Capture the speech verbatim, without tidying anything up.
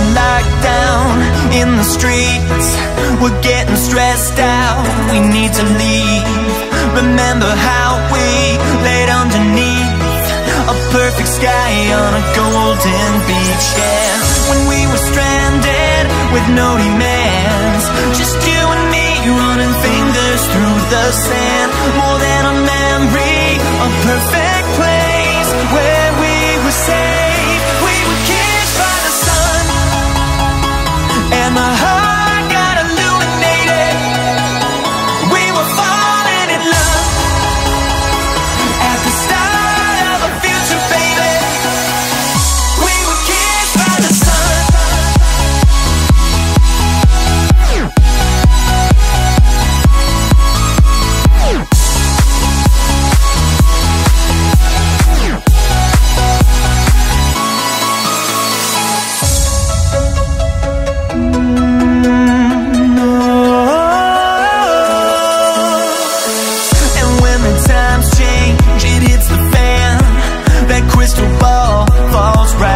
the lockdown, in the streets, we're getting stressed out. We need to leave. Remember how we laid underneath a perfect sky on a golden beach. Yeah, when we were stranded with no demands, just you and me running fingers through the sand. More than a memory, a perfect place where we were safe. My heart got illuminated. We were falling in love at the start of a future, baby. We were kissed by the sun. Times change, it hits the fan. That crystal ball falls right.